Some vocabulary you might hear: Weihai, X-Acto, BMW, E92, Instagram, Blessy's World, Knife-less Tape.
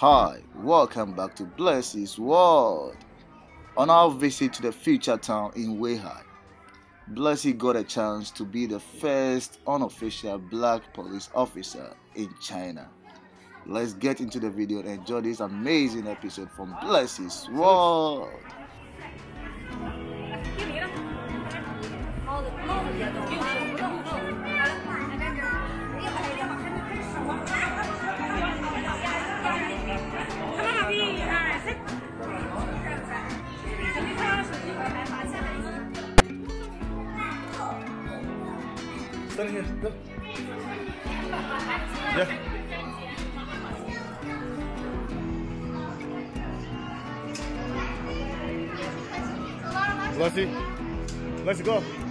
Hi, welcome back to Blessy's World. On our visit to the future town in Weihai, Blessy got a chance to be the first unofficial black police officer in China. Let's get into the video and enjoy this amazing episode from Blessy's World. Stand here, go. Yeah. Blessy, let's go.